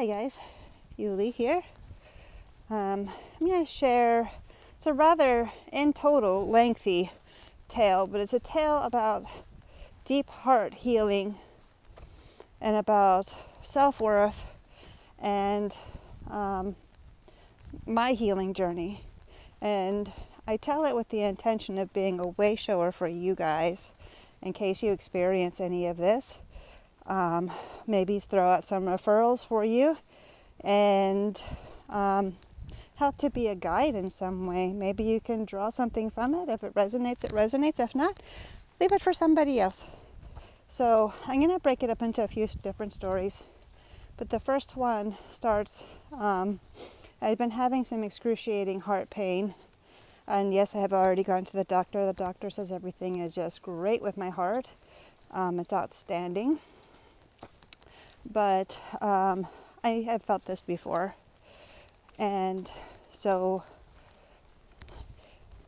Hi guys, Yuli here. I'm going to share, it's a rather, in total, lengthy tale, but it's a tale about deep heart healing and about self-worth and my healing journey. And I tell it with the intention of being a way shower for you guys in case you experience any of this. Maybe throw out some referrals for you and help to be a guide in some way. Maybe you can draw something from it. If it resonates, it resonates. If not, leave it for somebody else. So I'm going to break it up into a few different stories. But the first one starts, I've been having some excruciating heart pain. And yes, I have already gone to the doctor. The doctor says everything is just great with my heart. It's outstanding. But I have felt this before. And so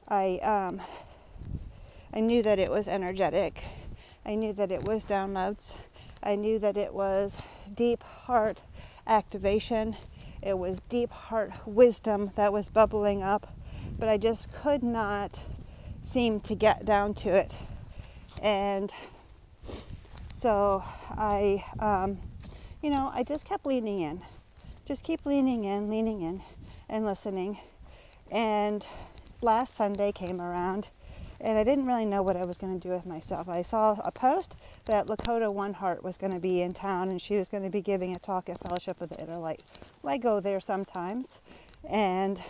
I knew that it was energetic. I knew that it was downloads. I knew that it was deep heart activation. It was deep heart wisdom that was bubbling up. But I just could not seem to get down to it. And so I, you know, I just kept leaning in. Just keep leaning in and listening. And last Sunday came around and I didn't really know what I was going to do with myself. I saw a post that Lakota One Heart was going to be in town and she was going to be giving a talk at Fellowship of the Inner Light. Well, I go there sometimes, and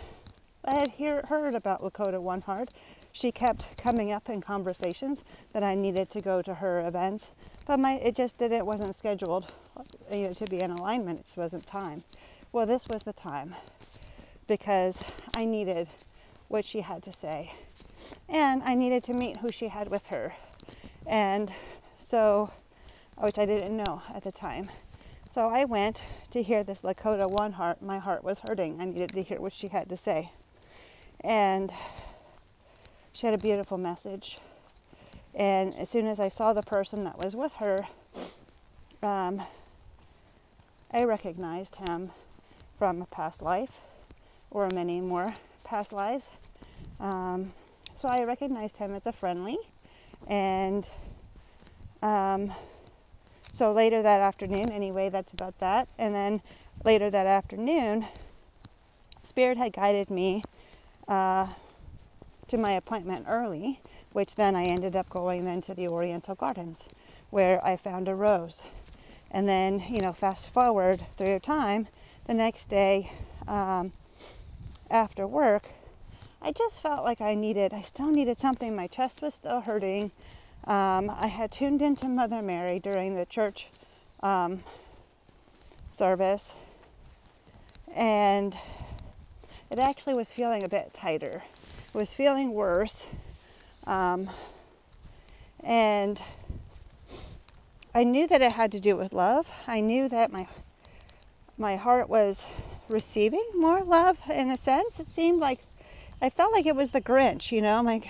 I had heard about Lakota One Heart. She kept coming up in conversations that I needed to go to her events, but it just didn't. It wasn't scheduled, you know, to be in alignment. It just wasn't time. Well, this was the time because I needed what she had to say, and I needed to meet who she had with her, and so, which I didn't know at the time. So I went to hear this Lakota One Heart. My heart was hurting. I needed to hear what she had to say, and she had a beautiful message. And as soon as I saw the person that was with her, I recognized him from a past life or many more past lives. So I recognized him as a friendly. And so later that afternoon, anyway, that's about that. And then later that afternoon, Spirit had guided me to my appointment early, which then I ended up going then to the Oriental Gardens, where I found a rose. And then, you know, fast forward through time, the next day after work, I just felt like I still needed something. My chest was still hurting. I had tuned into Mother Mary during the church service, and it actually was feeling a bit tighter. Was feeling worse, and I knew that it had to do with love. I knew that my heart was receiving more love in a sense. It seemed like, I felt like it was the Grinch, you know, my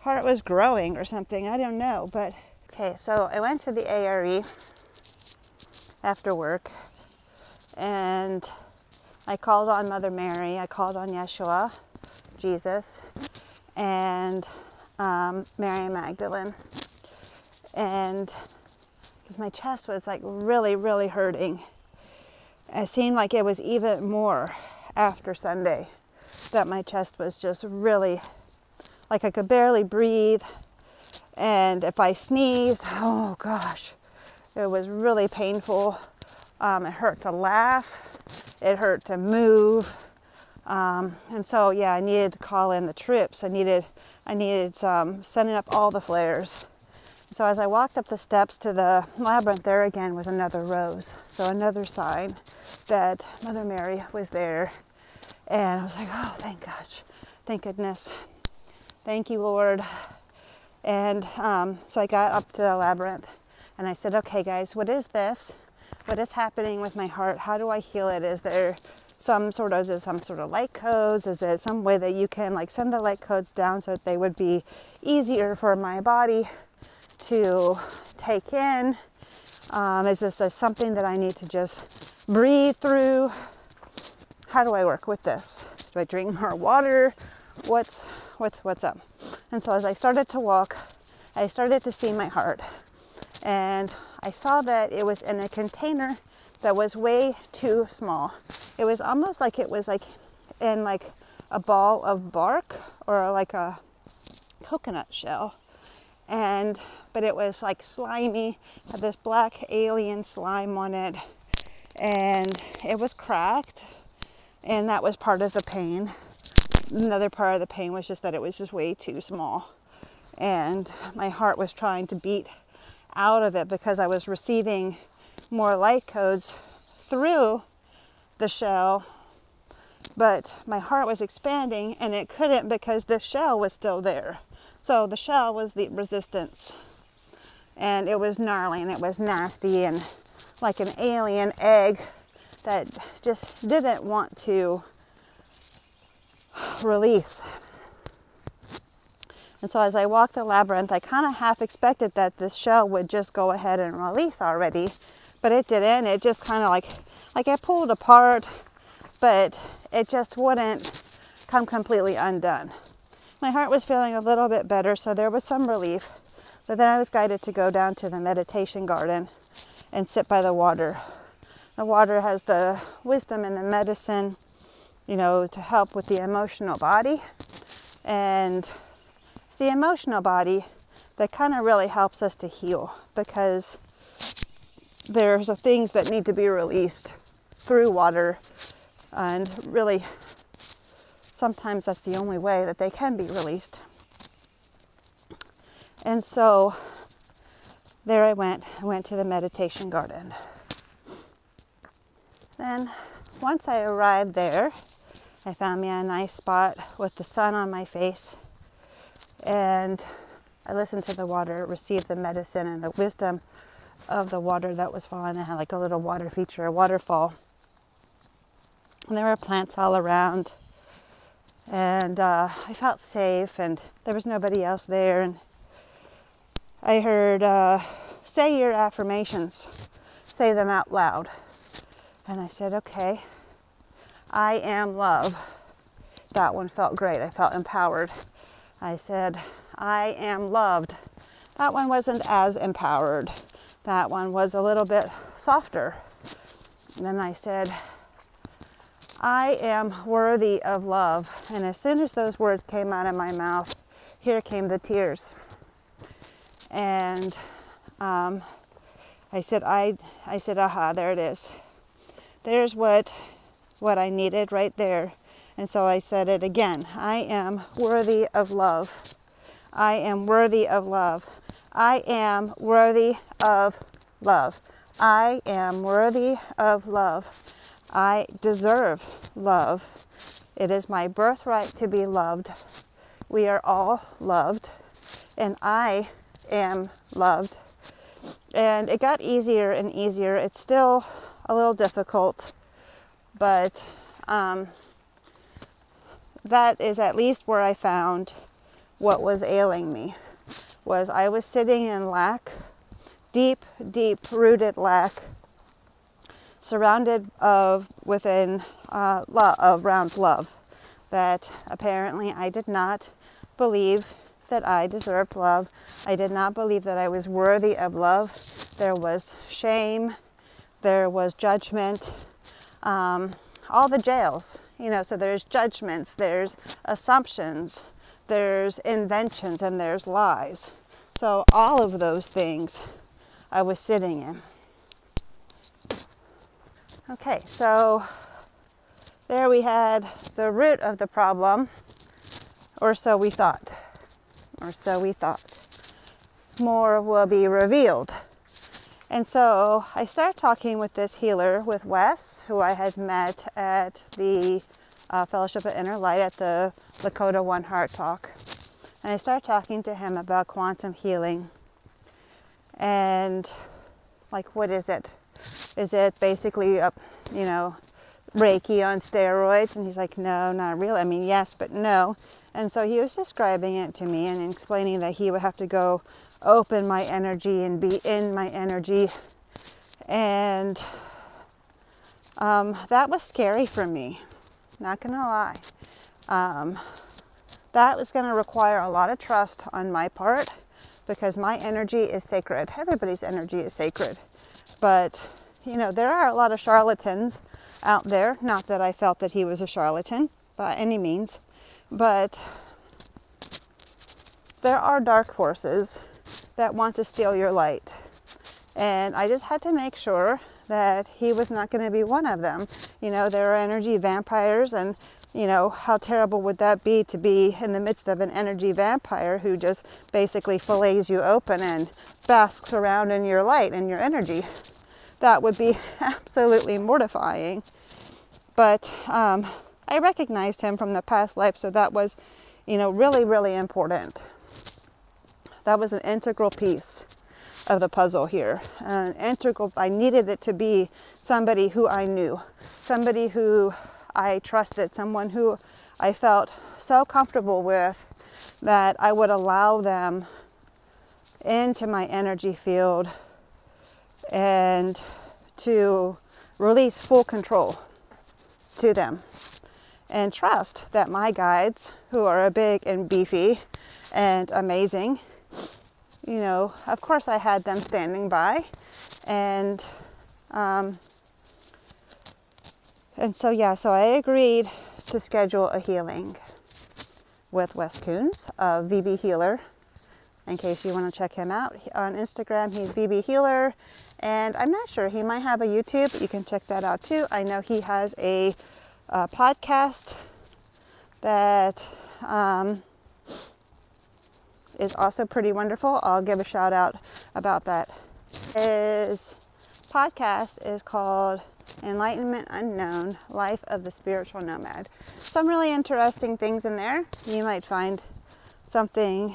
heart was growing or something, I don't know. But okay, so I went to the ARE after work, and I called on Mother Mary, I called on Yeshua, Jesus, and Mary Magdalene, and because my chest was like really hurting. It seemed like it was even more after Sunday, that my chest was just really like I could barely breathe, and if I sneezed, oh gosh, it was really painful. It hurt to laugh, it hurt to move. And so, yeah, I needed to call in the trips. I needed some setting up all the flares. So as I walked up the steps to the labyrinth, there again was another rose. So another sign that Mother Mary was there. And I was like, oh, thank gosh, thank goodness. Thank you, Lord. And, so I got up to the labyrinth and I said, okay guys, what is this? What is happening with my heart? How do I heal it? Is it some sort of light codes? Is it some way that you can like send the light codes down so that they would be easier for my body to take in? Is this something that I need to just breathe through? How do I work with this? Do I drink more water? What's up? And so as I started to walk, I started to see my heart, and I saw that it was in a container that was way too small. It was almost like it was like in like a ball of bark or like a coconut shell, but it was like slimy, had this black alien slime on it, and it was cracked, and that was part of the pain. Another part of the pain was just that it was just way too small, and my heart was trying to beat out of it because I was receiving more light codes through the shell, but my heart was expanding and it couldn't because the shell was still there. So the shell was the resistance, and it was gnarly and it was nasty and like an alien egg that just didn't want to release. And so as I walked the labyrinth, I kind of half expected that this shell would just go ahead and release already, but it didn't. It just kind of like I pulled apart, but it just wouldn't come completely undone. My heart was feeling a little bit better, so there was some relief, but then I was guided to go down to the meditation garden and sit by the water. The water has the wisdom and the medicine, you know, to help with the emotional body, and it's the emotional body that kind of really helps us to heal, because there's things that need to be released through water, and really sometimes that's the only way that they can be released. And so there I went to the meditation garden. Then once I arrived there, I found me a nice spot with the sun on my face, and I listened to the water, received the medicine and the wisdom of the water that was falling. It had like a little water feature, a waterfall, and there were plants all around, and I felt safe, and there was nobody else there, and I heard, say your affirmations, say them out loud. And I said, okay, I am love. That one felt great. I felt empowered. I said, I am loved. That one wasn't as empowered. That one was a little bit softer. And then I said, I am worthy of love. And as soon as those words came out of my mouth, here came the tears. And I said, aha, there it is. There's what I needed right there. And so I said it again. I am worthy of love. I am worthy of love. I am worthy of love. I am worthy of love. I deserve love. It is my birthright to be loved. We are all loved, and I am loved. And it got easier and easier. It's still a little difficult, but that is at least where I found what was ailing me. Was I was sitting in lack, deep, deep rooted lack, surrounded around love, that apparently I did not believe that I deserved love. I did not believe that I was worthy of love. There was shame. There was judgment, all the jails, you know, so there's judgments, there's assumptions, there's inventions, and there's lies. So all of those things I was sitting in. Okay, so there we had the root of the problem, or so we thought, or so we thought. More will be revealed. And so I started talking with this healer, with Wes, who I had met at the Fellowship of Inner Light at the Lakota One Heart talk. And I started talking to him about quantum healing. And like, what is it? Is it basically, Reiki on steroids? And he's like, no, not really. I mean, yes, but no. And so he was describing it to me and explaining that he would have to go open my energy and be in my energy And that was scary for me, not gonna lie. That was gonna require a lot of trust on my part, because my energy is sacred. Everybody's energy is sacred. But, you know, there are a lot of charlatans out there. Not that I felt that he was a charlatan by any means, but there are dark forces that want to steal your light. And I just had to make sure that he was not going to be one of them. You know, there are energy vampires, and, you know, how terrible would that be to be in the midst of an energy vampire who just basically fillets you open and basks around in your light and your energy. That would be absolutely mortifying. But I recognized him from the past life, so that was, you know, really, really important. That was an integral piece of the puzzle here. An integral, I needed it to be somebody who I knew, somebody who I trusted, someone who I felt so comfortable with that I would allow them into my energy field and to release full control to them, and trust that my guides, who are big and beefy and amazing, you know, of course I had them standing by. And so yeah, so I agreed to schedule a healing with Wes Coons of VB Healer. In case you want to check him out on Instagram, he's VB Healer, and I'm not sure, he might have a YouTube. You can check that out too. I know he has a podcast that is also pretty wonderful. I'll give a shout out about that. His podcast is called Enlightenment Unknown Life of the Spiritual Nomad. Some really interesting things in there. You might find something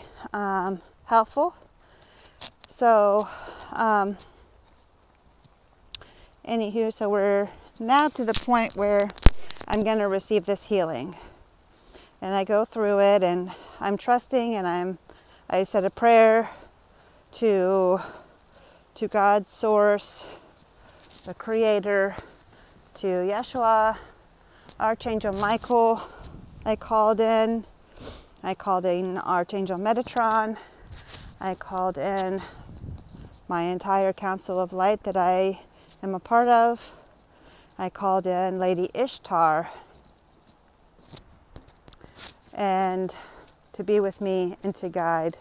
helpful. So anywho, so we're now to the point where I'm going to receive this healing, and I go through it, and I'm trusting, and I said a prayer to God's source, the creator, to Yeshua, Archangel Michael. I called in Archangel Metatron. I called in my entire council of light that I am a part of. I called in Lady Ishtar and to be with me and to guide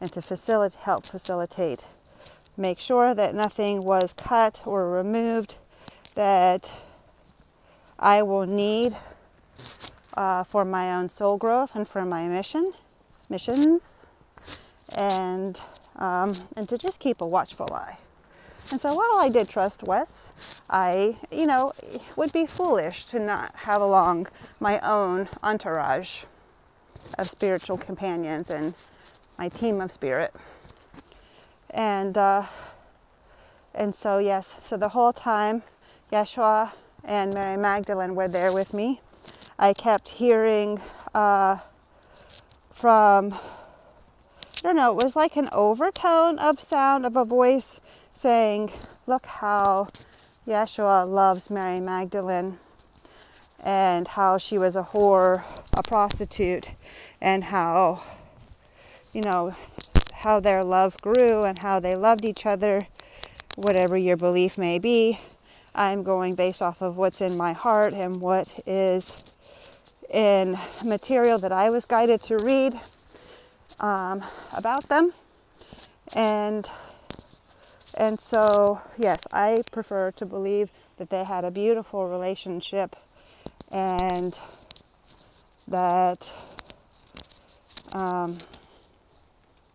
and to help facilitate. Make sure that nothing was cut or removed that I will need for my own soul growth and for my missions, and to just keep a watchful eye. And so while I did trust Wes, I, you know, would be foolish to not have along my own entourage of spiritual companions and my team of spirit. And so yes, so the whole time Yeshua and Mary Magdalene were there with me. I kept hearing from, I don't know, it was like an overtone of sound of a voice saying, look how Yeshua loves Mary Magdalene, and how she was a whore, a prostitute, and how, you know, how their love grew and how they loved each other, whatever your belief may be. I'm going based off of what's in my heart and what is in material that I was guided to read about them. And so, yes, I prefer to believe that they had a beautiful relationship, and that,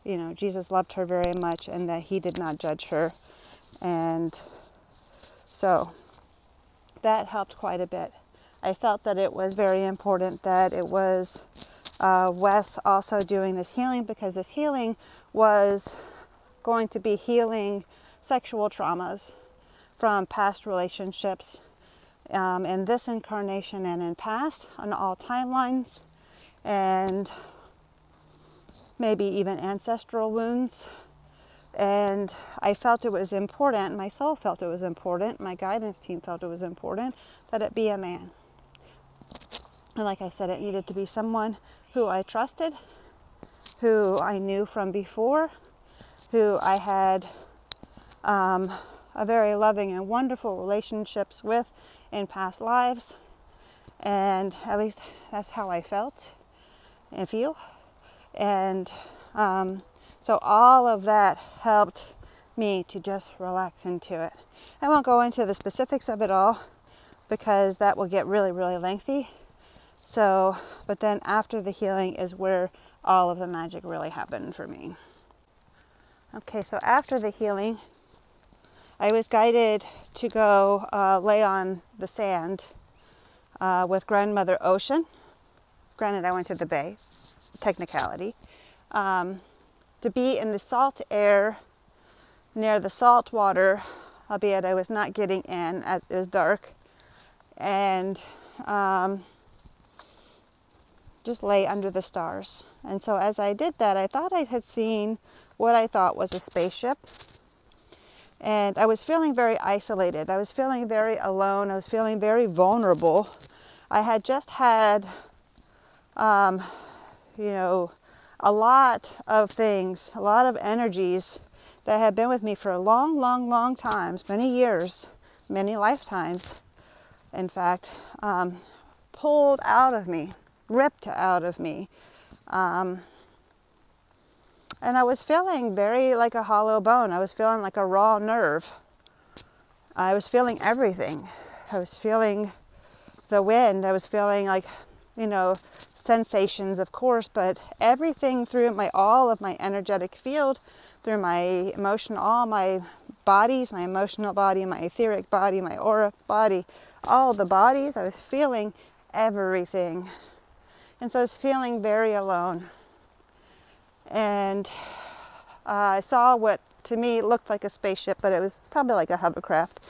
you know, Jesus loved her very much, and that he did not judge her. And so that helped quite a bit. I felt that it was very important that it was Wes also doing this healing, because this healing was going to be healing sexual traumas from past relationships in this incarnation and in past, on all timelines, and maybe even ancestral wounds And I felt it was important, my soul felt it was important, my guidance team felt it was important that it be a man. And like I said, it needed to be someone who I trusted, who I knew from before, who I had a very loving and wonderful relationships with in past lives. And at least that's how I felt and feel. And so all of that helped me to just relax into it. I won't go into the specifics of it all because that will get really, really lengthy. So, but then after the healing is where all of the magic really happened for me. Okay, so after the healing, I was guided to go lay on the sand with Grandmother Ocean. Granted, I went to the bay, technicality. To be in the salt air near the salt water, albeit I was not getting in, it was dark, and just lay under the stars. And so as I did that, I thought I had seen what I thought was a spaceship, and I was feeling very isolated. I was feeling very alone. I was feeling very vulnerable. I had just had, you know, a lot of things, a lot of energies that had been with me for a long, long, long times, many years, many lifetimes, in fact, pulled out of me, ripped out of me. And I was feeling very like a hollow bone. I was feeling like a raw nerve. I was feeling everything. I was feeling the wind. I was feeling like, you know, sensations, of course, but everything through my, all of my energetic field, through my emotion, all my bodies, my emotional body, my etheric body, my aura body, all the bodies, I was feeling everything. And so I was feeling very alone. And I saw what to me looked like a spaceship, but it was probably like a hovercraft.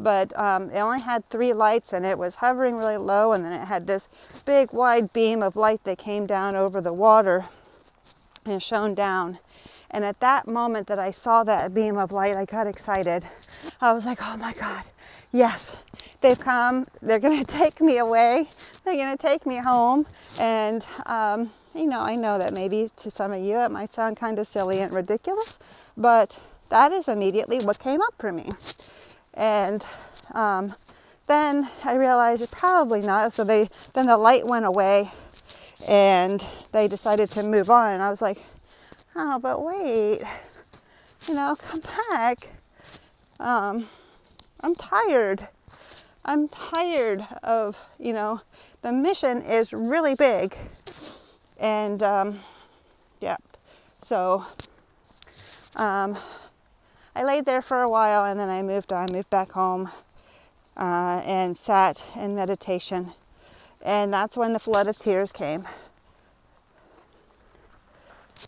But it only had 3 lights, and it was hovering really low, and then it had this big wide beam of light that came down over the water and shone down. And at that moment that I saw that beam of light, I got excited. I was like, oh my God, yes, they've come. They're going to take me away. They're going to take me home. And you know, I know that maybe to some of you it might sound kind of silly and ridiculous, but that is immediately what came up for me. And then I realized probably not. So then the light went away, and they decided to move on. And I was like, oh, but wait, you know, come back. I'm tired. I'm tired of, you know, the mission is really big. And yeah, so I laid there for a while, and then I moved on, moved back home, and sat in meditation. And that's when the flood of tears came.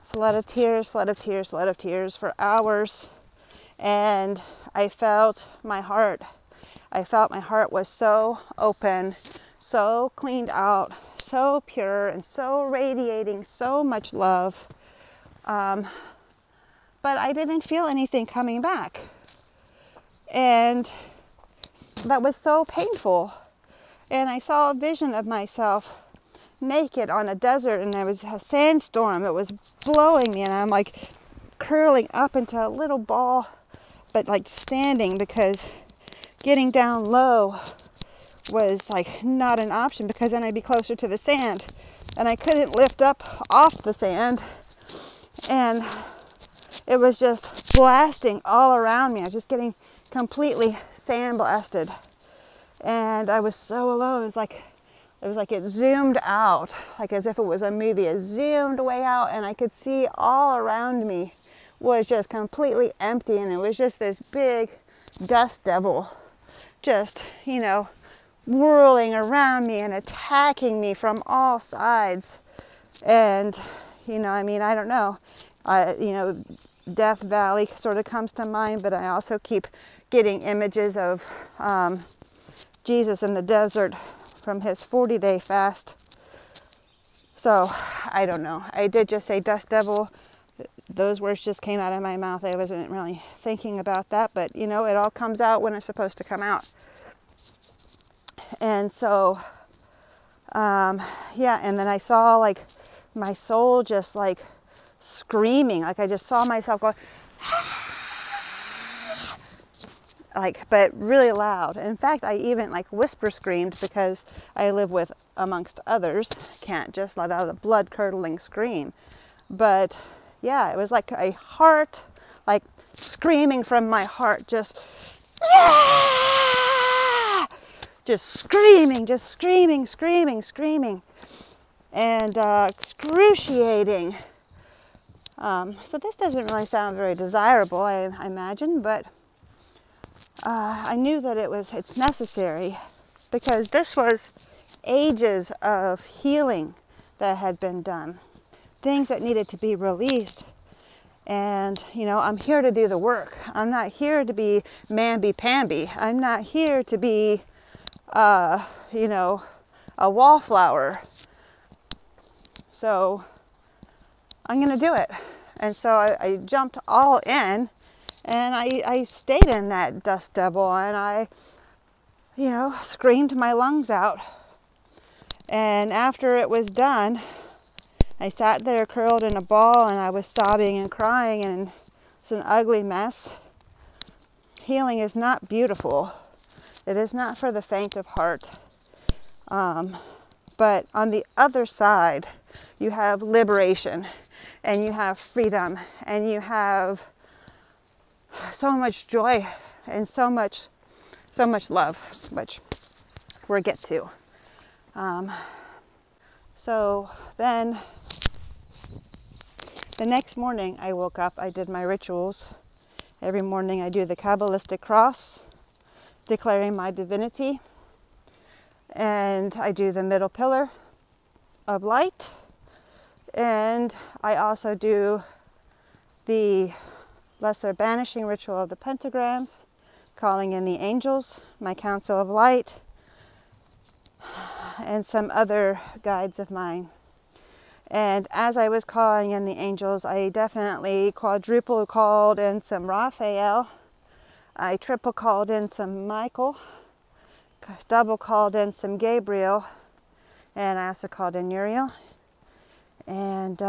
Flood of tears, flood of tears, flood of tears for hours. And I felt my heart. I felt my heart was so open, so cleaned out, so pure, and so radiating so much love. But I didn't feel anything coming back. And that was so painful. And I saw a vision of myself naked on a desert, and there was a sandstorm that was blowing me, and I'm like curling up into a little ball, but like standing, because getting down low was like not an option, because then I'd be closer to the sand, and I couldn't lift up off the sand. And it was just blasting all around me. I was just getting completely sand blasted, and I was so alone. It was like it zoomed out, like as if it was a movie. It zoomed way out, and I could see all around me was just completely empty, and it was just this big dust devil just, you know, whirling around me and attacking me from all sides. And, you know, I mean, I don't know. You know, Death Valley sort of comes to mind, but I also keep getting images of Jesus in the desert from his 40-day fast. So I don't know. I did just say dust devil. those words just came out of my mouth. I wasn't really thinking about that, but you know, it all comes out when it's supposed to come out. And so, yeah, and then I saw like my soul just like screaming, like I just saw myself going, like, but really loud. In fact, I even like whisper screamed, because I live with amongst others, can't just let out a blood curdling scream. But yeah, it was like a heart, like screaming from my heart, just screaming, just screaming, screaming, screaming, and excruciating. So this doesn't really sound very desirable, I imagine, but I knew that it's necessary, because this was ages of healing that had been done, things that needed to be released. And you know, I'm here to do the work. I'm not here to be mamby-pamby. I'm not here to be you know, a wallflower. So I'm gonna do it. And so I jumped all in, and I stayed in that dust devil, and I, you know, screamed my lungs out. And after it was done, I sat there curled in a ball, and I was sobbing and crying, and it's an ugly mess. Healing is not beautiful. It is not for the faint of heart. But on the other side, you have liberation, and you have freedom, and you have so much joy, and so much love, which we'll get to. So then the next morning I woke up, I did my rituals. Every morning I do the Kabbalistic cross, declaring my divinity. And I do the middle pillar of light. And I also do the lesser banishing ritual of the pentagrams, calling in the angels, my council of light, and some other guides of mine. And as I was calling in the angels, I definitely quadruple called in some Raphael, I triple called in some Michael, double called in some Gabriel, and I also called in Uriel. And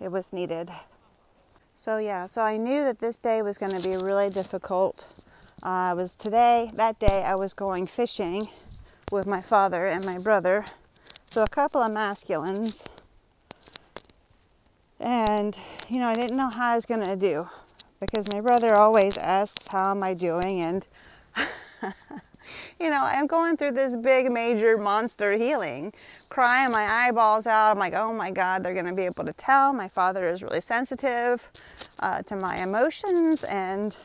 it was needed. So yeah, so I knew that this day was going to be really difficult. That day I was going fishing with my father and my brother. So a couple of masculines. And, you know, I didn't know how I was going to do, because my brother always asks, how am I doing? And, you know, I'm going through this big, major monster healing, crying my eyeballs out. I'm like, oh my God, they're going to be able to tell. My father is really sensitive to my emotions, and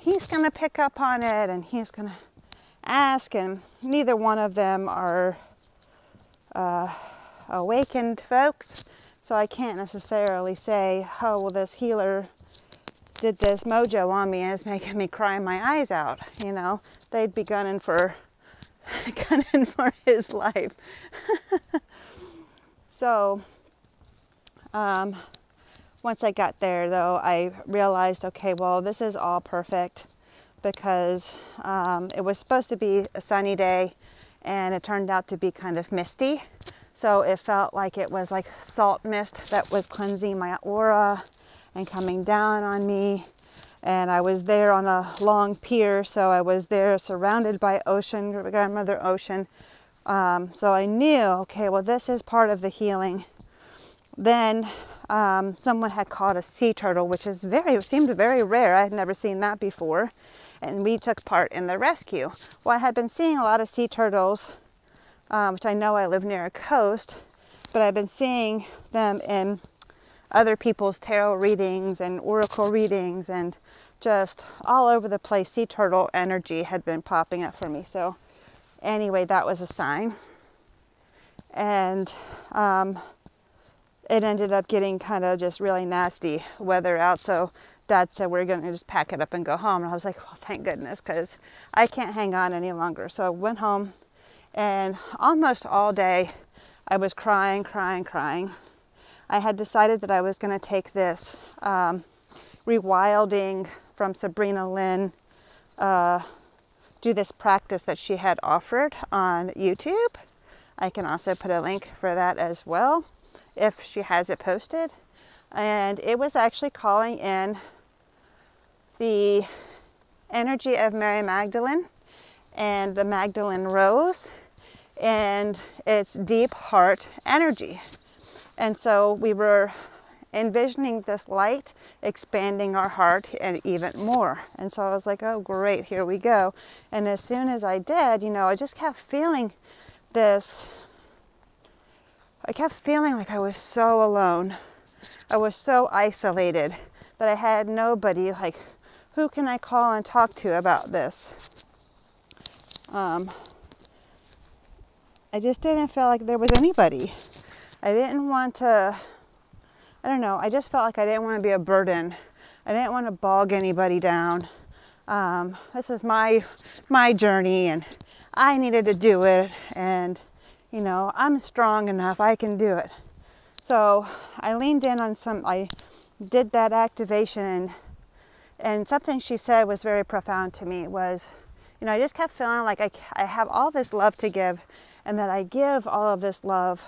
he's going to pick up on it, and he's going to ask, and neither one of them are awakened folks, so I can't necessarily say, oh, well, this healer did this mojo on me and it's making me cry my eyes out, you know. They'd be gunning for his life. So, once I got there, though, I realized, okay, well, this is all perfect, because it was supposed to be a sunny day, and it turned out to be kind of misty. So it felt like it was like salt mist that was cleansing my aura and coming down on me. And I was there on a long pier, so I was there surrounded by ocean, grandmother ocean. So I knew, okay, well, this is part of the healing. Then someone had caught a sea turtle, which is seemed very rare. I had never seen that before. And we took part in the rescue. Well, I had been seeing a lot of sea turtles, which I know I live near a coast, but I've been seeing them in other people's tarot readings and oracle readings, and just all over the place, sea turtle energy had been popping up for me. So anyway, that was a sign. And it ended up getting kind of just really nasty weather out. So Dad said, we're going to just pack it up and go home. And I was like, well, thank goodness, because I can't hang on any longer. So I went home, and almost all day I was crying. I had decided that I was going to take this rewilding from Sabrina Lynn, do this practice that she had offered on YouTube. I can also put a link for that as well if she has it posted. And it was actually calling in the energy of Mary Magdalene and the Magdalene Rose and its deep heart energy. And so we were envisioning this light expanding our heart and even more. And so I was like, oh great, here we go. And as soon as I did, you know, I just kept feeling this, I kept feeling like I was so alone. I was so isolated that I had nobody, like, who can I call and talk to about this? I just didn't feel like there was anybody. I didn't want to, I don't know, I just felt like I didn't want to be a burden. I didn't want to bog anybody down. This is my journey and I needed to do it, and you know, I'm strong enough, I can do it. So I leaned in on some, I did that activation, and something she said was very profound to me was, you know, I just kept feeling like I have all this love to give, and that I give all of this love,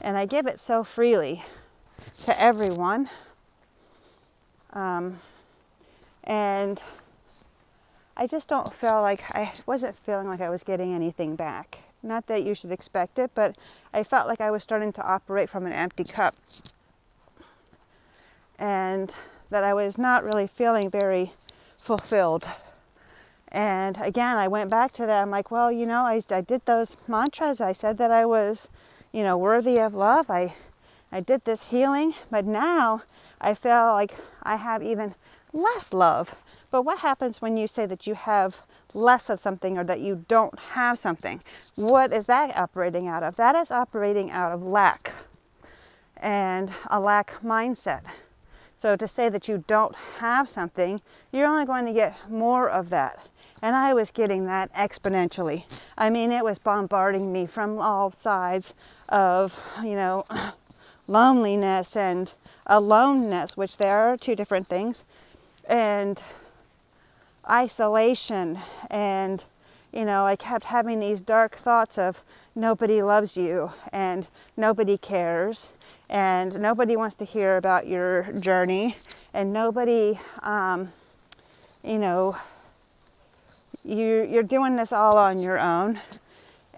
and I give it so freely to everyone. And I just don't feel like, I wasn't feeling like I was getting anything back. Not that you should expect it, but I felt like I was starting to operate from an empty cup, and that I was not really feeling very fulfilled. And again, I went back to that. I'm like, well, you know, I did those mantras. I said that I was, you know, worthy of love. I did this healing, but now I feel like I have even less love. But what happens when you say that you have less of something, or that you don't have something? What is that operating out of? That is operating out of lack and a lack mindset. So to say that you don't have something, you're only going to get more of that. And I was getting that exponentially. I mean, it was bombarding me from all sides of, you know, loneliness and aloneness, which there are two different things, and isolation, and you know, I kept having these dark thoughts of nobody loves you, and nobody cares, and nobody wants to hear about your journey, and nobody, you know, you're doing this all on your own,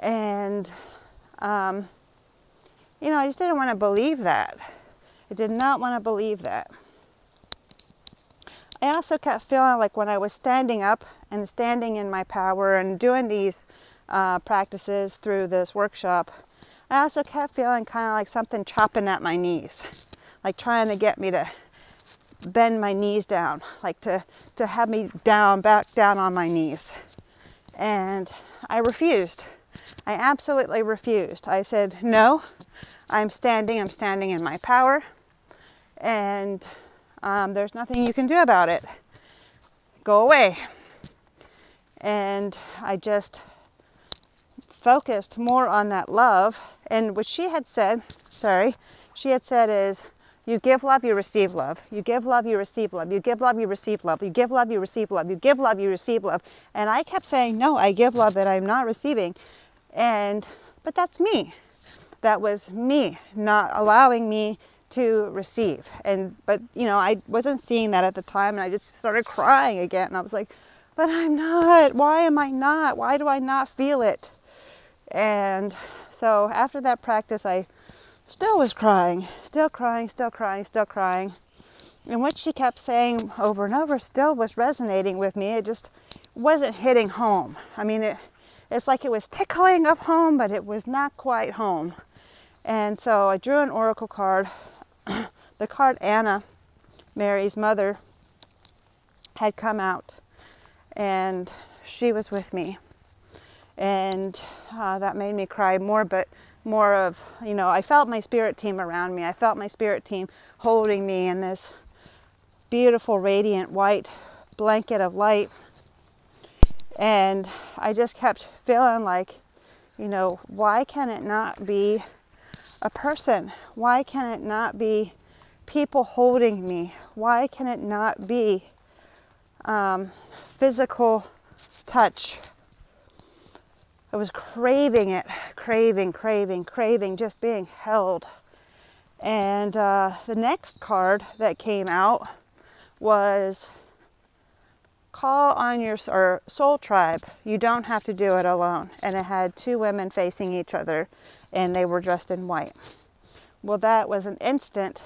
and you know, I just didn't want to believe that. I did not want to believe that. I also kept feeling like when I was standing up and standing in my power and doing these practices through this workshop, I also kept feeling kind of like something chopping at my knees, like trying to get me to bend my knees down, like to have me down, back down on my knees. And I refused. I absolutely refused. I said, no, I'm standing in my power, and there's nothing you can do about it. Go away. And I just focused more on that love. And what she had said, sorry, she had said is, you give love, you receive love. You give love, you receive love. You give love, you receive love. You give love, you receive love. You give love, you receive love. And I kept saying, no, I give love that I'm not receiving. And, but that's me. That was me not allowing me to receive. And but you know, I wasn't seeing that at the time, and I just started crying again, and I was like, but I'm not, why am I not, why do I not feel it? And so after that practice, I still was crying, still crying, and what she kept saying over and over still was resonating with me. It just wasn't hitting home. I mean, it's like it was tickling of home, but it was not quite home. And so I drew an oracle card. The card Anna, Mary's mother, had come out, and she was with me, and that made me cry more, but more of, you know, I felt my spirit team around me. I felt my spirit team holding me in this beautiful radiant white blanket of light, and I just kept feeling like, you know, why can it not be a person? Why can it not be people holding me? Why can it not be physical touch? I was craving it, craving, just being held. And the next card that came out was call on your soul tribe. You don't have to do it alone. And it had two women facing each other, and they were dressed in white. Well, that was an instant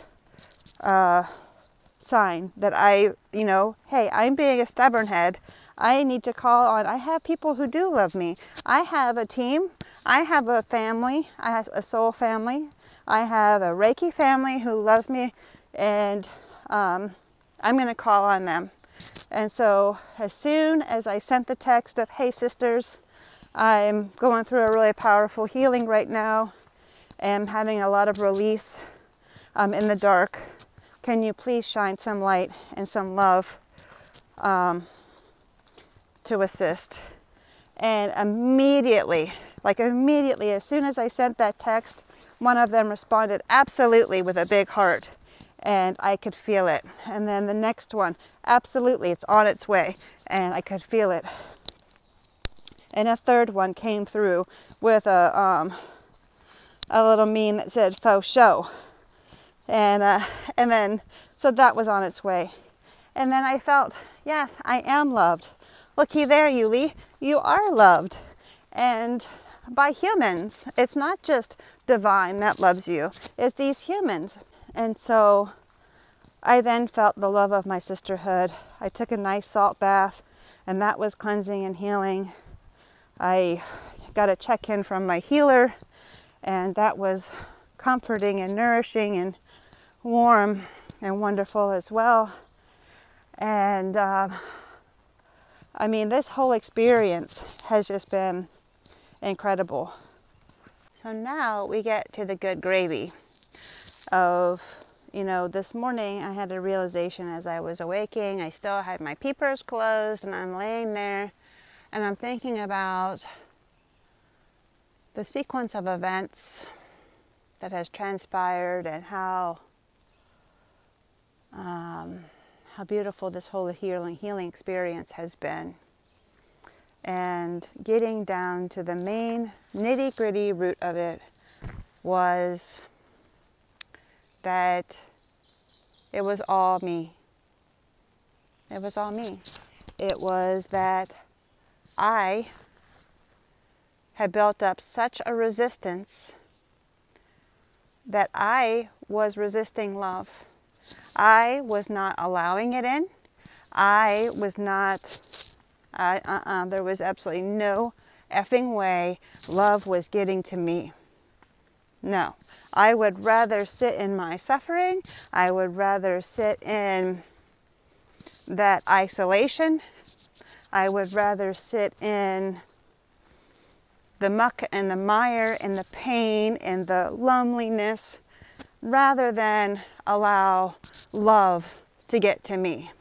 sign that I, you know, hey, I'm being a stubborn head. I need to call on, I have people who do love me. I have a team. I have a family. I have a soul family. I have a Reiki family who loves me, and I'm going to call on them. And so as soon as I sent the text of, hey, sisters, I'm going through a really powerful healing right now. I'm having a lot of release in the dark. Can you please shine some light and some love to assist? And immediately, like immediately, as soon as I sent that text, one of them responded absolutely with a big heart. And I could feel it. And then the next one, absolutely, it's on its way. And I could feel it. And a third one came through with a little meme that said faux show. And then, so that was on its way. And then I felt, yes, I am loved. Looky there, Yuli, you are loved. And by humans, it's not just divine that loves you, it's these humans. And so I then felt the love of my sisterhood. I took a nice salt bath, and that was cleansing and healing. I got a check-in from my healer, and that was comforting and nourishing and warm and wonderful as well. And I mean, this whole experience has just been incredible. So now we get to the good gravy. Of, you know, this morning I had a realization as I was awaking. I still had my peepers closed, and I'm laying there and I'm thinking about the sequence of events that has transpired, and how beautiful this whole healing experience has been, and getting down to the main nitty-gritty root of it was that it was all me. It was all me. It was that I had built up such a resistance that I was resisting love. I was not allowing it in. I was not, there was absolutely no effing way love was getting to me. No, I would rather sit in my suffering. I would rather sit in that isolation. I would rather sit in the muck and the mire and the pain and the loneliness, rather than allow love to get to me.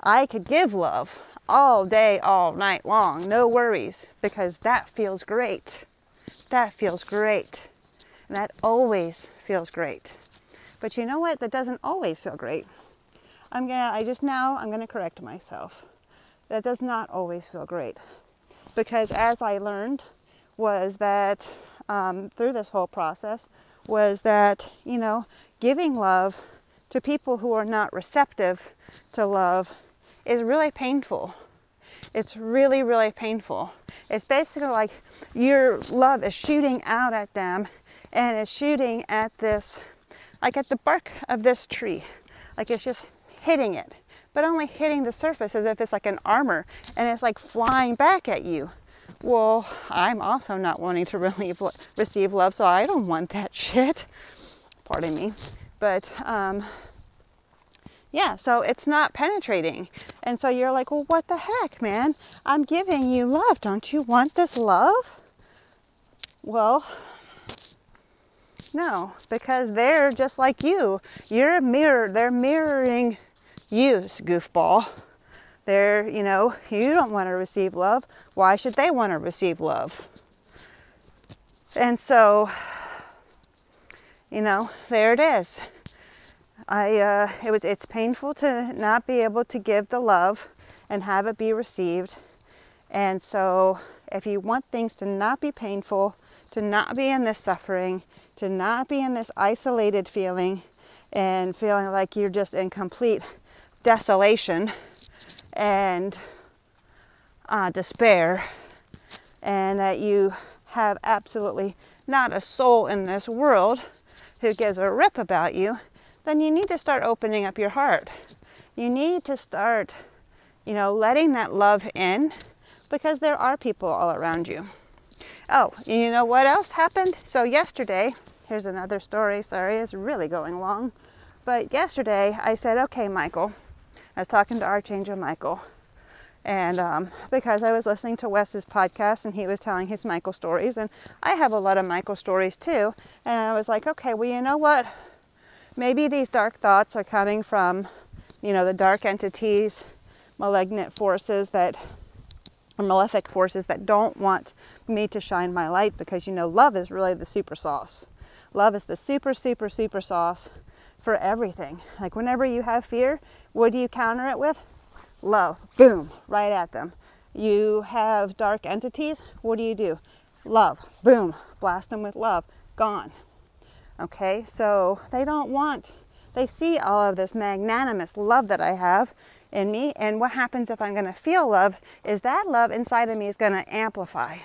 I could give love all day, all night long, no worries, because that feels great. That feels great. And that always feels great. But you know what? That doesn't always feel great. I'm gonna correct myself. That does not always feel great. Because as I learned was that, through this whole process, was that, you know, giving love to people who are not receptive to love is really painful. It's really, really painful. It's basically like your love is shooting out at them, and it's shooting at this, like at the bark of this tree. Like it's just hitting it, but only hitting the surface as if it's like an armor, and it's like flying back at you. Well, I'm also not wanting to really receive love, so I don't want that shit. Pardon me. But, yeah, so it's not penetrating. And so you're like, well, what the heck, man? I'm giving you love. Don't you want this love? Well, no, because they're just like you. You're a mirror. They're mirroring you, goofball. They're, you know, you don't want to receive love. Why should they want to receive love? And so you know, there it is. It's painful to not be able to give the love and have it be received. And so if you want things to not be painful, to not be in this suffering, to not be in this isolated feeling and feeling like you're just in complete desolation and despair, and that you have absolutely not a soul in this world who gives a rip about you, then you need to start opening up your heart. You need to start, you know, letting that love in, because there are people all around you. Oh, and you know what else happened? So yesterday, here's another story, sorry, it's really going long. But yesterday I said, okay, Michael, I was talking to Archangel Michael, and because I was listening to Wes's podcast and he was telling his Michael stories, and I have a lot of Michael stories too. And I was like, okay, well, you know what? Maybe these dark thoughts are coming from, you know, the dark entities, malignant forces that, or malefic forces that don't want me to shine my light, because, you know, love is really the super sauce. Love is the super, super, super sauce for everything. Like whenever you have fear, what do you counter it with? Love. Boom, right at them. You have dark entities, what do? Love. Boom, blast them with love. Gone. Okay, so they don't want, they see all of this magnanimous love that I have in me, and what happens if I'm going to feel love is that love inside of me is going to amplify.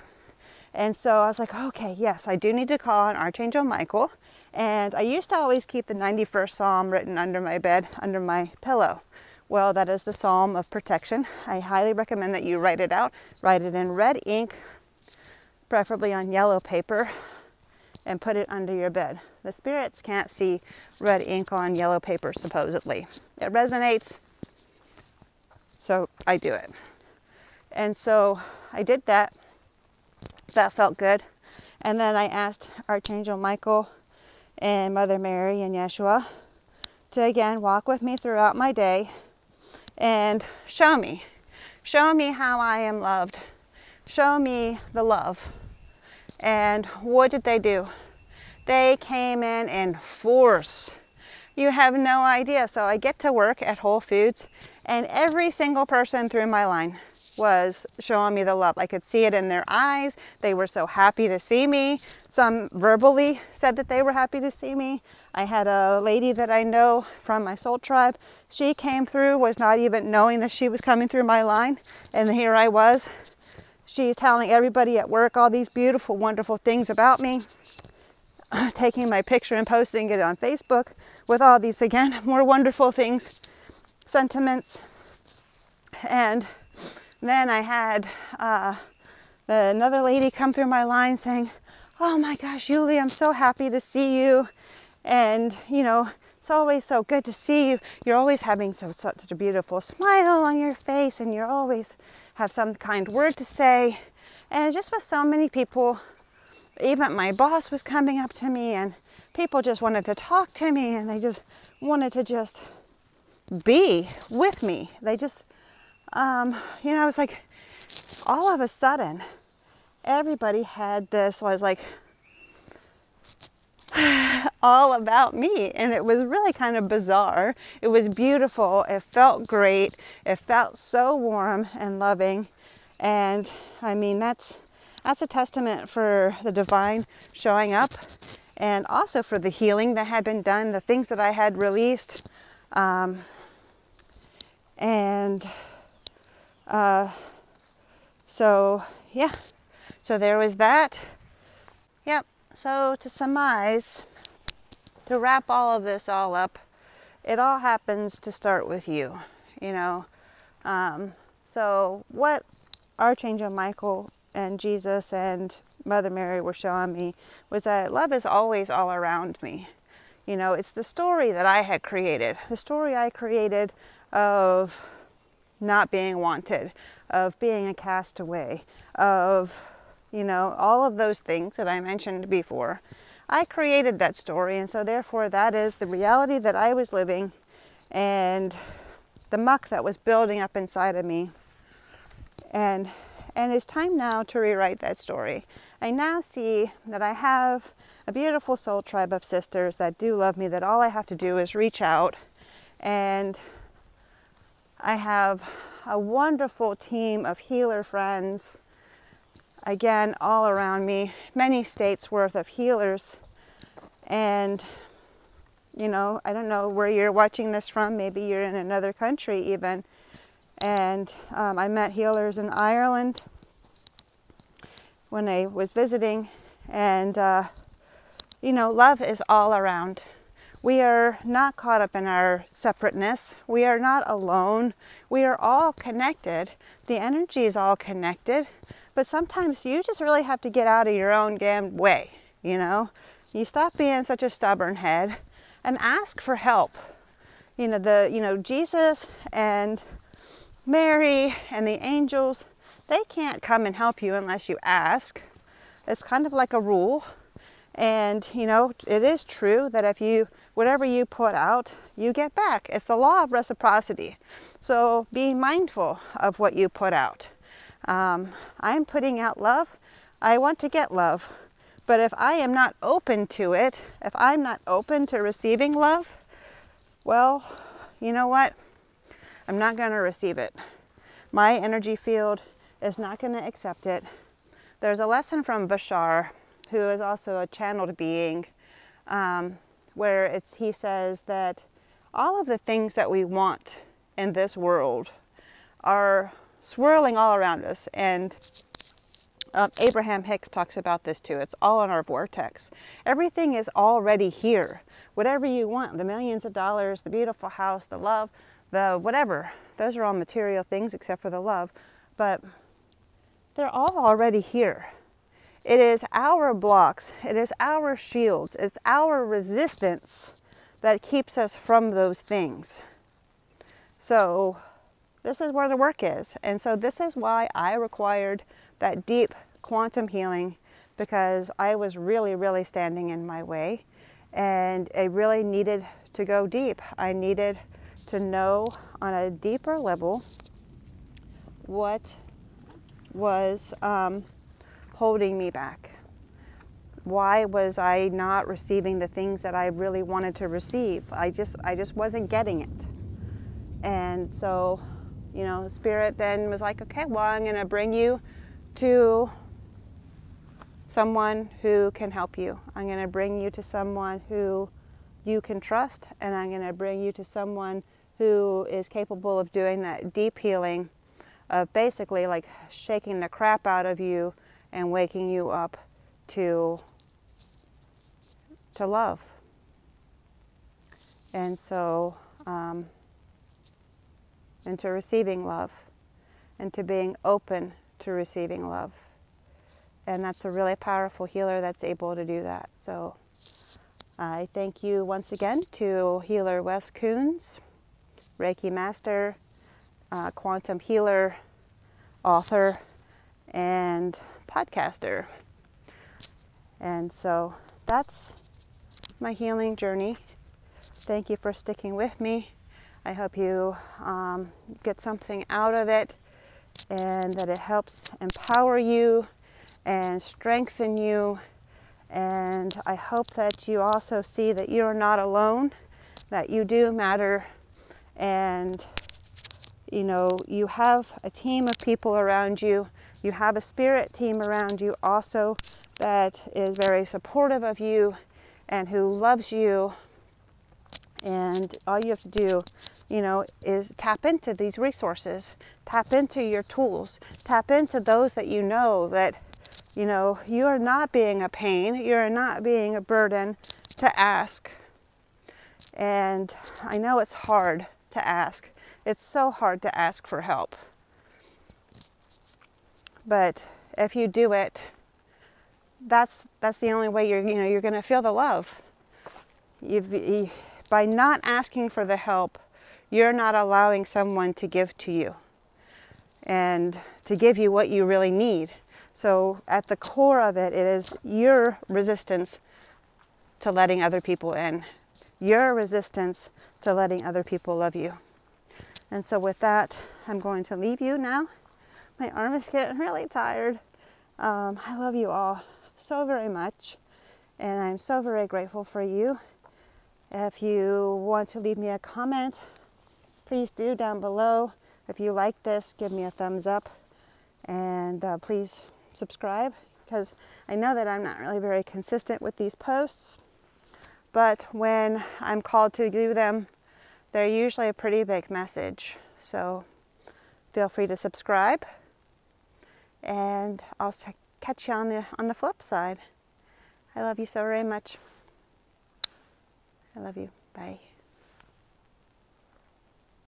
And so I was like, okay, yes, I do need to call on Archangel Michael. And I used to always keep the 91st Psalm written under my bed, under my pillow. Well, that is the Psalm of protection. I highly recommend that you write it out, write it in red ink, preferably on yellow paper, and put it under your bed. The spirits can't see red ink on yellow paper, supposedly. It resonates, so I do it. And so I did that. That felt good. And then I asked Archangel Michael and Mother Mary and Yeshua to again walk with me throughout my day and show me how I am loved. Show me the love. And what did they do? They came in force. You have no idea. So I get to work at Whole Foods, and every single person through my line was showing me the love. I could see it in their eyes. They were so happy to see me. Some verbally said that they were happy to see me. I had a lady that I know from my soul tribe. She came through, was not even knowing that she was coming through my line. And here I was. She's telling everybody at work all these beautiful, wonderful things about me, taking my picture and posting it on Facebook with all these, again, more wonderful things, sentiments. And then I had another lady come through my line saying, oh my gosh, Julie, I'm so happy to see you. And, you know, it's always so good to see you. You're always having such a beautiful smile on your face, and you're always have some kind word to say. And it just was so many people. Even my boss was coming up to me, and people just wanted to talk to me, and they just wanted to just be with me. They just, you know, I was like, all of a sudden, everybody had this, I was like, all about me. And it was really kind of bizarre. It was beautiful. It felt great. It felt so warm and loving. And I mean, that's a testament for the divine showing up, and also for the healing that had been done, the things that I had released. So yeah, so there was that. Yep. So to surmise, to wrap all of this all up, it all happens to start with you, you know. So what Archangel Michael and Jesus and Mother Mary were showing me was that love is always all around me. You know, it's the story that I had created, the story I created of not being wanted, of being a castaway, of, you know, all of those things that I mentioned before. I created that story, and so therefore that is the reality that I was living, and the muck that was building up inside of me. And And it's time now to rewrite that story. I now see that I have a beautiful soul tribe of sisters that do love me, that all I have to do is reach out. And I have a wonderful team of healer friends, again, all around me, many states worth of healers. And, you know, I don't know where you're watching this from. Maybe you're in another country even. And I met healers in Ireland when I was visiting. And, you know, love is all around. We are not caught up in our separateness. We are not alone. We are all connected. The energy is all connected. But sometimes you just really have to get out of your own damn way, you know? You stop being such a stubborn head and ask for help. You know, Jesus and Mary and the angels, they can't come and help you unless you ask. It's kind of like a rule. And, you know, it is true that if you, whatever you put out, you get back. It's the law of reciprocity. So be mindful of what you put out. I'm putting out love. I want to get love. But if I am not open to it, if I'm not open to receiving love, well, you know what? I'm not going to receive it. My energy field is not going to accept it. There's a lesson from Bashar, who is also a channeled being, where he says that all of the things that we want in this world are swirling all around us. And Abraham Hicks talks about this too. It's all in our vortex. Everything is already here. Whatever you want, the millions of dollars, the beautiful house, the love, the whatever, those are all material things except for the love, but they're all already here. It is our blocks, it is our shields, it's our resistance that keeps us from those things. So this is where the work is. And so this is why I required that deep quantum healing, because I was really, really standing in my way. And I really needed to go deep. I needed to know on a deeper level what was holding me back. Why was I not receiving the things that I really wanted to receive? I just wasn't getting it. And so, you know, Spirit then was like, okay, well, I'm going to bring you to someone who can help you. I'm going to bring you to someone who you can trust, and I'm going to bring you to someone who is capable of doing that deep healing of basically like shaking the crap out of you and waking you up to love. And so, and to receiving love, and to being open to receiving love. And that's a really powerful healer that's able to do that. So I thank you once again to healer Wes Coons, Reiki master, quantum healer, author, and podcaster. And so that's my healing journey. Thank you for sticking with me. I hope you get something out of it, and that it helps empower you and strengthen you. And I hope that you also see that you're not alone, that you do matter, and you know, you have a team of people around you. You have a spirit team around you also that is very supportive of you and who loves you. And all you have to do, you know, is tap into these resources, tap into your tools, tap into those that you know that, you know, you are not being a pain, you're not being a burden to ask. And I know it's hard to ask. It's so hard to ask for help. But if you do it, that's the only way you're going to feel the love. By not asking for the help, you're not allowing someone to give to you and to give you what you really need. So at the core of it, it is your resistance to letting other people in, your resistance to letting other people love you. And so with that, I'm going to leave you now. My arm is getting really tired. I love you all so very much, and I'm so very grateful for you. If you want to leave me a comment, please do down below. If you like this, give me a thumbs up, and please subscribe, because I know that I'm not really very consistent with these posts, but when I'm called to do them, they're usually a pretty big message. So feel free to subscribe, and I'll catch you on the flip side. I love you so very much. I love you. Bye.